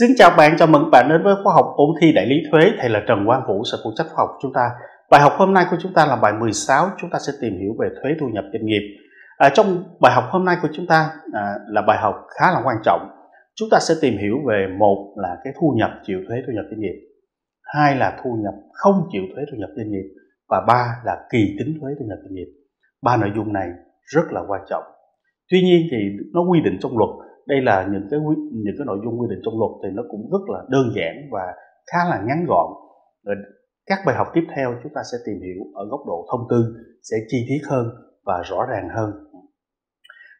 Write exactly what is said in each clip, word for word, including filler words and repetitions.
Xin chào bạn, chào mừng bạn đến với khóa học ôn thi đại lý thuế. Thầy là Trần Quang Vũ sẽ phụ trách khóa học của chúng ta. Bài học hôm nay của chúng ta là bài mười sáu, chúng ta sẽ tìm hiểu về thuế thu nhập doanh nghiệp. À, trong bài học hôm nay của chúng ta à, là bài học khá là quan trọng. Chúng ta sẽ tìm hiểu về một là cái thu nhập chịu thuế thu nhập doanh nghiệp, hai là thu nhập không chịu thuế thu nhập doanh nghiệp và ba là kỳ tính thuế thu nhập doanh nghiệp. Ba nội dung này rất là quan trọng. Tuy nhiên thì nó quy định trong luật. Đây là những cái những cái nội dung quy định trong luật thì nó cũng rất là đơn giản và khá là ngắn gọn. Các bài học tiếp theo chúng ta sẽ tìm hiểu ở góc độ thông tư sẽ chi tiết hơn và rõ ràng hơn.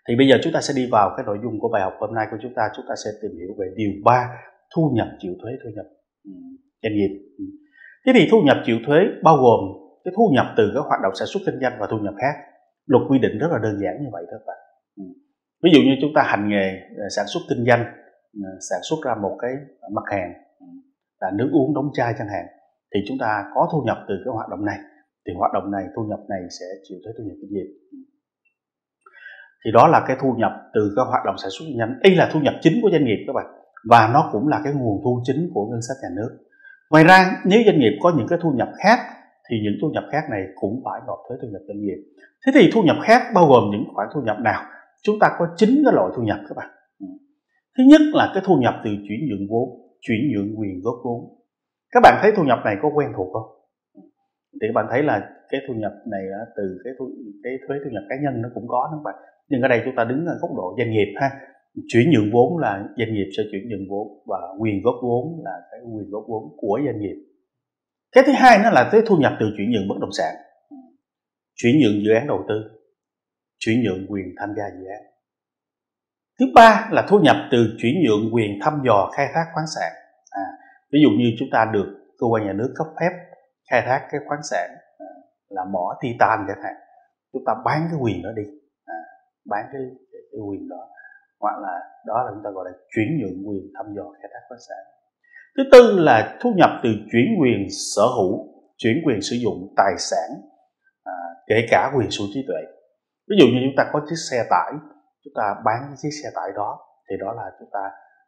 Thì bây giờ chúng ta sẽ đi vào cái nội dung của bài học hôm nay của chúng ta. Chúng ta sẽ tìm hiểu về điều ba, thu nhập chịu thuế thu nhập doanh nghiệp. Thế thì thu nhập chịu thuế bao gồm cái thu nhập từ các hoạt động sản xuất kinh doanh và thu nhập khác. Luật quy định rất là đơn giản như vậy thôi các bạn. Ví dụ như chúng ta hành nghề sản xuất kinh doanh, sản xuất ra một cái mặt hàng là nước uống đóng chai chẳng hạn, thì chúng ta có thu nhập từ cái hoạt động này, thì hoạt động này, thu nhập này sẽ chịu thuế thu nhập doanh nghiệp. Thì đó là cái thu nhập từ cái hoạt động sản xuất kinh doanh, đây là thu nhập chính của doanh nghiệp các bạn, và nó cũng là cái nguồn thu chính của ngân sách nhà nước. Ngoài ra nếu doanh nghiệp có những cái thu nhập khác thì những thu nhập khác này cũng phải nộp thuế thu nhập doanh nghiệp. Thế thì thu nhập khác bao gồm những khoản thu nhập nào? Chúng ta có chín cái loại thu nhập các bạn. Thứ nhất là cái thu nhập từ chuyển nhượng vốn, chuyển nhượng quyền góp vốn. Các bạn thấy thu nhập này có quen thuộc không? Thì các bạn thấy là cái thu nhập này là từ cái, thu, cái thuế thu nhập cá nhân nó cũng có đó các bạn. Nhưng ở đây chúng ta đứng ở góc độ doanh nghiệp ha. Chuyển nhượng vốn là doanh nghiệp sẽ chuyển nhượng vốn, và quyền góp vốn là cái quyền góp vốn của doanh nghiệp. Cái thứ hai nó là cái thu nhập từ chuyển nhượng bất động sản, chuyển nhượng dự án đầu tư, chuyển nhượng quyền tham gia dự án. Thứ ba là thu nhập từ chuyển nhượng quyền thăm dò khai thác khoáng sản. À, ví dụ như chúng ta được cơ quan nhà nước cấp phép khai thác cái khoáng sản à, là mỏ titan chẳng hạn, chúng ta bán cái quyền đó đi, à, bán cái, cái quyền đó, hoặc là đó là chúng ta gọi là chuyển nhượng quyền thăm dò khai thác khoáng sản. Thứ tư là thu nhập từ chuyển quyền sở hữu, chuyển quyền sử dụng tài sản, à, kể cả quyền sở hữu trí tuệ. Ví dụ như chúng ta có chiếc xe tải, chúng ta bán cái chiếc xe tải đó, thì đó là chúng ta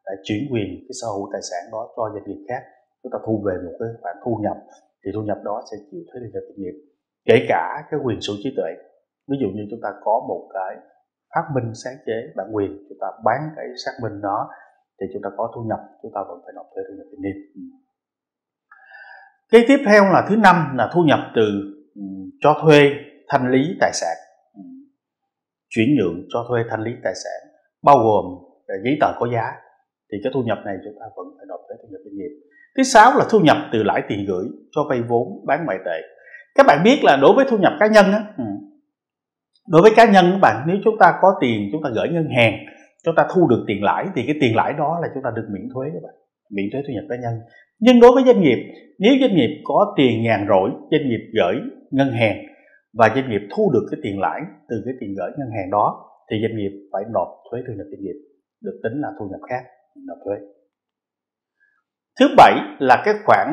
đã chuyển quyền cái sở hữu tài sản đó cho doanh nghiệp khác, chúng ta thu về một cái khoản thu nhập, thì thu nhập đó sẽ chịu thuế thu nhập doanh nghiệp, kể cả cái quyền sở hữu trí tuệ. Ví dụ như chúng ta có một cái phát minh sáng chế bản quyền, chúng ta bán cái phát minh đó thì chúng ta có thu nhập, chúng ta vẫn phải nộp thuế thu nhập doanh nghiệp. Cái tiếp theo là thứ năm là thu nhập từ cho thuê thanh lý tài sản, chuyển nhượng cho thuê thanh lý tài sản, bao gồm giấy tờ có giá, thì cái thu nhập này chúng ta vẫn phải nộp thuế thu nhập doanh nghiệp. Thứ sáu là thu nhập từ lãi tiền gửi, cho vay vốn, bán ngoại tệ. Các bạn biết là đối với thu nhập cá nhân á, đối với cá nhân các bạn, nếu chúng ta có tiền chúng ta gửi ngân hàng, chúng ta thu được tiền lãi thì cái tiền lãi đó là chúng ta được miễn thuế các bạn, miễn thuế thu nhập cá nhân. Nhưng đối với doanh nghiệp, nếu doanh nghiệp có tiền nhàn rỗi, doanh nghiệp gửi ngân hàng và doanh nghiệp thu được cái tiền lãi từ cái tiền gửi ngân hàng đó thì doanh nghiệp phải nộp thuế thu nhập doanh nghiệp, được tính là thu nhập khác, nộp thuế. Thứ bảy là cái khoản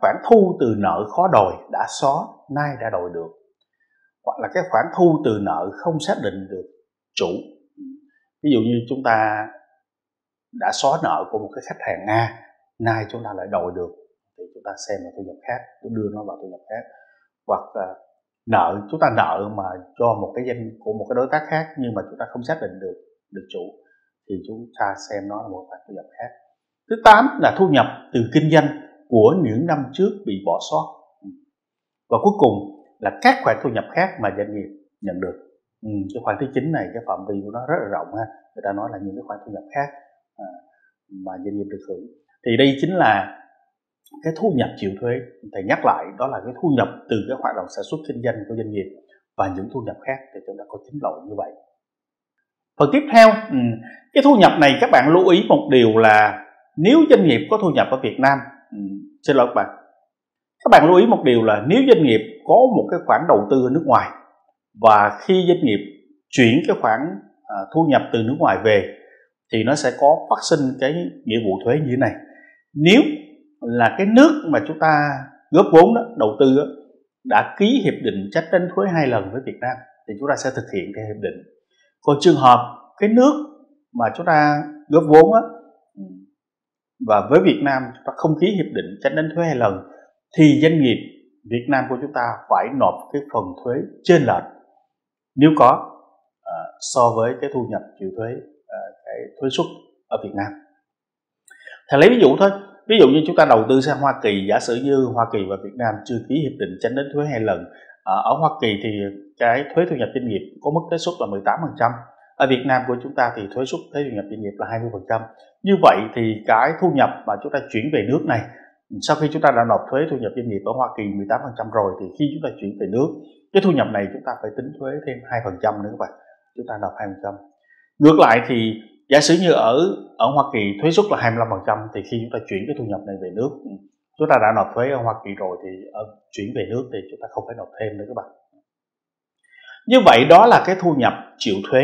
khoản thu từ nợ khó đòi, đã xóa nay đã đòi được, hoặc là cái khoản thu từ nợ không xác định được chủ. Ví dụ như chúng ta đã xóa nợ của một cái khách hàng A, nay chúng ta lại đòi được thì chúng ta xem là thu nhập khác, chúng đưa nó vào thu nhập khác. Hoặc nợ, chúng ta nợ mà cho một cái danh của một cái đối tác khác nhưng mà chúng ta không xác định được được chủ thì chúng ta xem nó là một khoản thu nhập khác. Thứ tám là thu nhập từ kinh doanh của những năm trước bị bỏ sót. Và cuối cùng là các khoản thu nhập khác mà doanh nghiệp nhận được. Ừ, cái khoản thứ chín này cái phạm vi của nó rất là rộng ha, người ta nói là những cái khoản thu nhập khác à, mà doanh nghiệp được hưởng. Thì đây chính là cái thu nhập chịu thuế. Thầy nhắc lại, đó là cái thu nhập từ cái hoạt động sản xuất kinh doanh của doanh nghiệp và những thu nhập khác, thì chúng ta có chín loại như vậy. Phần tiếp theo, cái thu nhập này các bạn lưu ý một điều là nếu doanh nghiệp có thu nhập ở Việt Nam, xin lỗi các bạn, các bạn lưu ý một điều là nếu doanh nghiệp có một cái khoản đầu tư ở nước ngoài và khi doanh nghiệp chuyển cái khoản thu nhập từ nước ngoài về thì nó sẽ có phát sinh cái nghĩa vụ thuế như thế này. Nếu là cái nước mà chúng ta góp vốn đó, đầu tư đó, đã ký hiệp định tránh đánh thuế hai lần với Việt Nam thì chúng ta sẽ thực hiện cái hiệp định. Còn trường hợp cái nước mà chúng ta góp vốn đó, Và với Việt Nam chúng ta không ký hiệp định tránh đánh thuế hai lần thì doanh nghiệp Việt Nam của chúng ta phải nộp cái phần thuế trên lệch nếu có à, so với cái thu nhập chịu thuế à, cái thuế suất ở Việt Nam. Thầy lấy ví dụ thôi, ví dụ như chúng ta đầu tư sang Hoa Kỳ, giả sử như Hoa Kỳ và Việt Nam chưa ký hiệp định tránh đánh thuế hai lần. À, ở Hoa Kỳ thì cái thuế thu nhập doanh nghiệp có mức thuế suất là mười tám phần trăm. Ở Việt Nam của chúng ta thì thuế suất thuế thu nhập doanh nghiệp là hai mươi phần trăm. Như vậy thì cái thu nhập mà chúng ta chuyển về nước này, sau khi chúng ta đã nộp thuế thu nhập doanh nghiệp ở Hoa Kỳ mười tám phần trăm rồi, thì khi chúng ta chuyển về nước, cái thu nhập này chúng ta phải tính thuế thêm hai phần trăm nữa các bạn. Chúng ta nộp hai phần trăm. Ngược lại thì giả sử như ở ở Hoa Kỳ thuế suất là hai mươi lăm phần trăm, thì khi chúng ta chuyển cái thu nhập này về nước, chúng ta đã nộp thuế ở Hoa Kỳ rồi thì ở, chuyển về nước thì chúng ta không phải nộp thêm nữa các bạn. Như vậy đó là cái thu nhập chịu thuế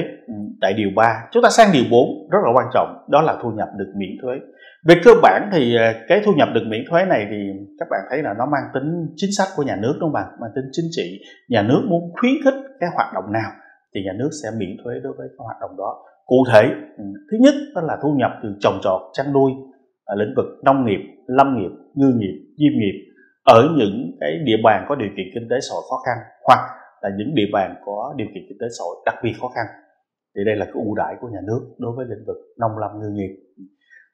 tại điều ba. Chúng ta sang điều bốn rất là quan trọng, đó là thu nhập được miễn thuế. Về cơ bản thì cái thu nhập được miễn thuế này thì các bạn thấy là nó mang tính chính sách của nhà nước đúng không bạn? Mang tính chính trị, nhà nước muốn khuyến khích cái hoạt động nào thì nhà nước sẽ miễn thuế đối với cái hoạt động đó. Cụ thể, thứ nhất đó là thu nhập từ trồng trọt, chăn nuôi, ở lĩnh vực nông nghiệp, lâm nghiệp, ngư nghiệp, diêm nghiệp ở những cái địa bàn có điều kiện kinh tế xã hội khó khăn hoặc là những địa bàn có điều kiện kinh tế xã hội đặc biệt khó khăn. Thì đây là cái ưu đãi của nhà nước đối với lĩnh vực nông lâm ngư nghiệp.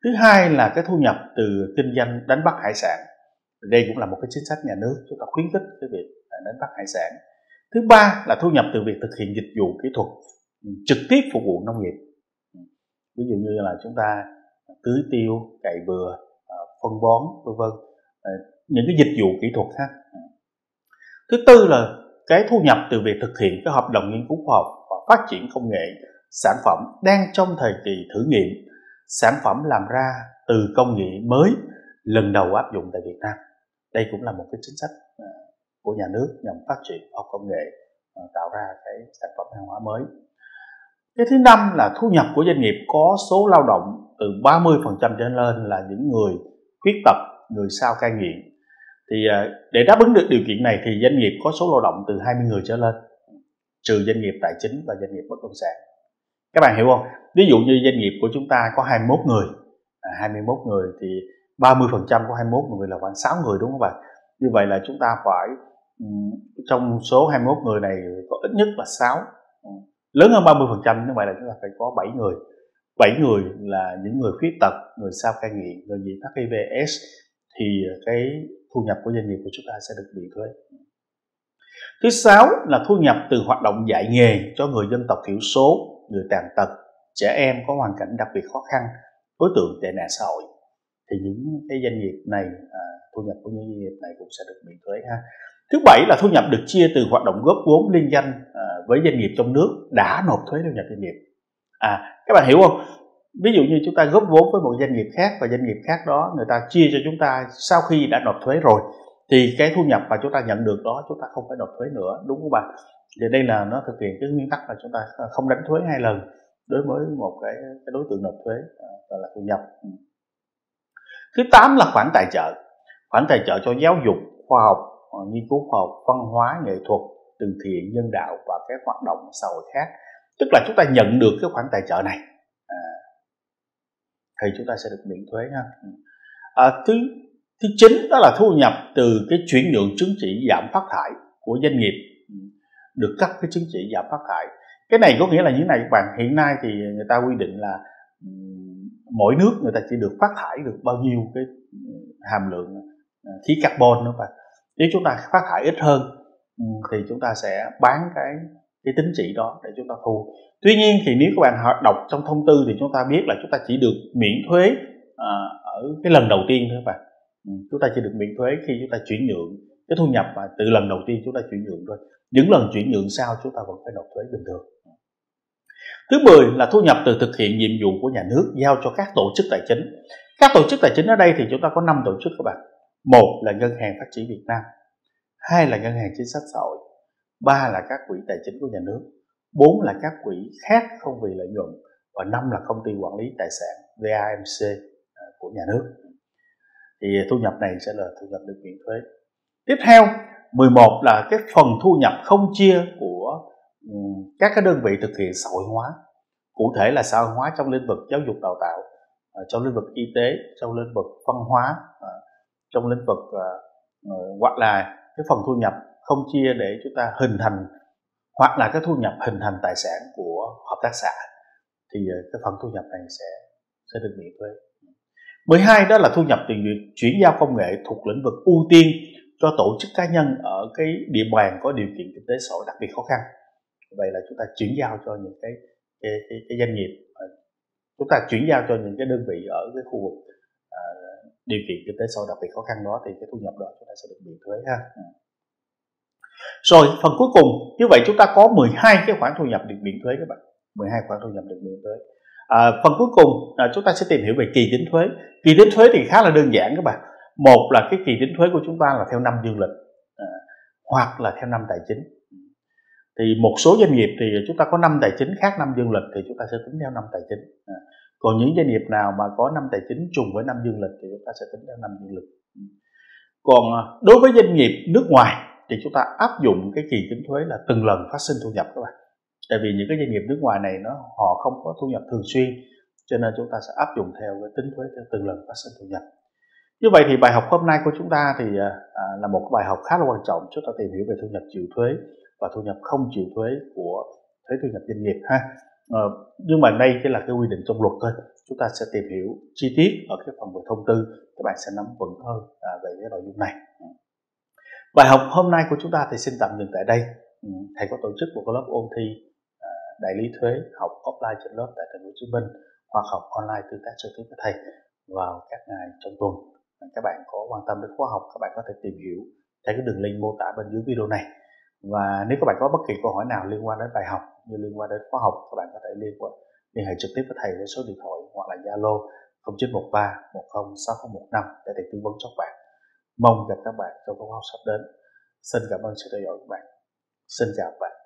Thứ hai là cái thu nhập từ kinh doanh đánh bắt hải sản. Đây cũng là một cái chính sách nhà nước, chúng ta khuyến khích cái việc đánh bắt hải sản. Thứ ba là thu nhập từ việc thực hiện dịch vụ kỹ thuật trực tiếp phục vụ nông nghiệp. Ví dụ như là chúng ta tưới tiêu, cày bừa, phân bón vân vân, những cái dịch vụ kỹ thuật khác. Thứ tư là cái thu nhập từ việc thực hiện cái hợp đồng nghiên cứu khoa học và phát triển công nghệ, sản phẩm đang trong thời kỳ thử nghiệm, sản phẩm làm ra từ công nghệ mới lần đầu áp dụng tại Việt Nam. Đây cũng là một cái chính sách của nhà nước nhằm phát triển học công nghệ, tạo ra cái sản phẩm hàng hóa mới. Cái thứ năm là thu nhập của doanh nghiệp có số lao động từ ba mươi phần trăm trở lên là những người khuyết tật, người sao cai nghiện. Thì để đáp ứng được điều kiện này thì doanh nghiệp có số lao động từ hai mươi người trở lên, trừ doanh nghiệp tài chính và doanh nghiệp bất động sản. Các bạn hiểu không? Ví dụ như doanh nghiệp của chúng ta có hai mươi mốt người, à, hai mươi mốt người thì ba mươi phần trăm của hai mươi mốt người là khoảng sáu người đúng không bạn? Như vậy là chúng ta phải trong số hai mươi mốt người này có ít nhất là sáu, lớn hơn ba mươi phần trăm, như vậy là chúng ta phải có bảy người. bảy người là những người khuyết tật, người sao cai nghiện, người nhiễm H I V S thì cái thu nhập của doanh nghiệp của chúng ta sẽ được miễn thuế. Thứ sáu là thu nhập từ hoạt động dạy nghề cho người dân tộc thiểu số, người tàn tật, trẻ em có hoàn cảnh đặc biệt khó khăn, đối tượng tệ nạn xã hội. Thì những cái doanh nghiệp này, à, thu nhập của những doanh nghiệp này cũng sẽ được miễn thuế ha. Thứ bảy là thu nhập được chia từ hoạt động góp vốn liên danh à, với doanh nghiệp trong nước đã nộp thuế thu nhập doanh nghiệp. À, các bạn hiểu không? Ví dụ như chúng ta góp vốn với một doanh nghiệp khác và doanh nghiệp khác đó người ta chia cho chúng ta sau khi đã nộp thuế rồi thì cái thu nhập mà chúng ta nhận được đó chúng ta không phải nộp thuế nữa, đúng không bạn? Thì đây là nó thực hiện cái nguyên tắc là chúng ta không đánh thuế hai lần đối với một cái, cái đối tượng nộp thuế gọi là thu nhập. Thứ tám là khoản tài trợ, khoản tài trợ cho giáo dục, khoa học, nghiên cứu khoa học, văn hóa, nghệ thuật, từ thiện, nhân đạo và các hoạt động xã hội khác. Tức là chúng ta nhận được cái khoản tài trợ này thì chúng ta sẽ được miễn thuế ha. À, thứ thứ chín đó là thu nhập từ cái chuyển nhượng chứng chỉ giảm phát thải của doanh nghiệp được cấp cái chứng chỉ giảm phát thải. Cái này có nghĩa là như thế này các bạn, hiện nay thì người ta quy định là mỗi nước người ta chỉ được phát thải được bao nhiêu cái hàm lượng khí carbon nữa, và nếu chúng ta phát thải ít hơn thì chúng ta sẽ bán cái cái tín chỉ đó để chúng ta thu. Tuy nhiên thì nếu các bạn đọc trong thông tư thì chúng ta biết là chúng ta chỉ được miễn thuế à, ở cái lần đầu tiên thôi các bạn. Ừ, chúng ta chỉ được miễn thuế khi chúng ta chuyển nhượng cái thu nhập mà từ lần đầu tiên chúng ta chuyển nhượng thôi. Những lần chuyển nhượng sau chúng ta vẫn phải nộp thuế bình thường. Thứ mười là thu nhập từ thực hiện nhiệm vụ của nhà nước giao cho các tổ chức tài chính. Các tổ chức tài chính ở đây thì chúng ta có năm tổ chức các bạn. Một là Ngân hàng Phát triển Việt Nam, hai là Ngân hàng Chính sách Xã hội, ba là các quỹ tài chính của nhà nước, bốn là các quỹ khác không vì lợi nhuận và năm là công ty quản lý tài sản V A M C của nhà nước. Thì thu nhập này sẽ là thu nhập được miễn thuế. Tiếp theo mười một là cái phần thu nhập không chia của các cái đơn vị thực hiện xã hội hóa, cụ thể là xã hội hóa trong lĩnh vực giáo dục đào tạo, trong lĩnh vực y tế, trong lĩnh vực văn hóa, trong lĩnh vực hoặc là cái phần thu nhập không chia để chúng ta hình thành, hoặc là cái thu nhập hình thành tài sản của hợp tác xã, thì cái phần thu nhập này sẽ sẽ được miễn thuế. mười hai đó là thu nhập từ việc chuyển giao công nghệ thuộc lĩnh vực ưu tiên cho tổ chức cá nhân ở cái địa bàn có điều kiện kinh tế xã hội đặc biệt khó khăn. Vậy là chúng ta chuyển giao cho những cái cái, cái, cái doanh nghiệp, chúng ta chuyển giao cho những cái đơn vị ở cái khu vực à, điều kiện kinh tế xã hội đặc biệt khó khăn đó, thì cái thu nhập đó chúng ta sẽ được miễn thuế ha. Rồi phần cuối cùng, như vậy chúng ta có mười hai cái khoản thu nhập được miễn thuế các bạn, mười hai khoản thu nhập được miễn thuế. À, phần cuối cùng à, chúng ta sẽ tìm hiểu về kỳ tính thuế. Kỳ tính thuế thì khá là đơn giản các bạn. Một là cái kỳ tính thuế của chúng ta là theo năm dương lịch à, hoặc là theo năm tài chính. Thì một số doanh nghiệp thì chúng ta có năm tài chính khác năm dương lịch thì chúng ta sẽ tính theo năm tài chính. À, còn những doanh nghiệp nào mà có năm tài chính trùng với năm dương lịch thì chúng ta sẽ tính theo năm dương lịch. Còn đối với doanh nghiệp nước ngoài thì chúng ta áp dụng cái kỳ tính thuế là từng lần phát sinh thu nhập các bạn. Tại vì những cái doanh nghiệp nước ngoài này nó họ không có thu nhập thường xuyên, cho nên chúng ta sẽ áp dụng theo cái tính thuế theo từng lần phát sinh thu nhập. Như vậy thì bài học hôm nay của chúng ta thì à, là một bài học khá là quan trọng, chúng ta tìm hiểu về thu nhập chịu thuế và thu nhập không chịu thuế của thuế thu nhập doanh nghiệp ha. À, nhưng mà đây chỉ là cái quy định trong luật thôi, chúng ta sẽ tìm hiểu chi tiết ở cái phần về thông tư, các bạn sẽ nắm vững hơn à, về cái nội dung này. Bài học hôm nay của chúng ta thì xin tạm dừng tại đây. Thầy có tổ chức một lớp ôn thi đại lý thuế học offline trên lớp tại Thành phố Hồ Chí Minh, hoặc học online tương tác trực tiếp với thầy vào các ngày trong tuần. Các bạn có quan tâm đến khóa học, các bạn có thể tìm hiểu theo cái đường link mô tả bên dưới video này. Và nếu các bạn có bất kỳ câu hỏi nào liên quan đến bài học như liên quan đến khóa học, các bạn có thể liên quan liên hệ trực tiếp với thầy với số điện thoại hoặc là Zalo không chín một ba một không sáu không một năm để thầy tư vấn cho các bạn. Mong gặp các bạn trong khóa học sắp đến. Xin cảm ơn sự theo dõi của các bạn. Xin chào các bạn.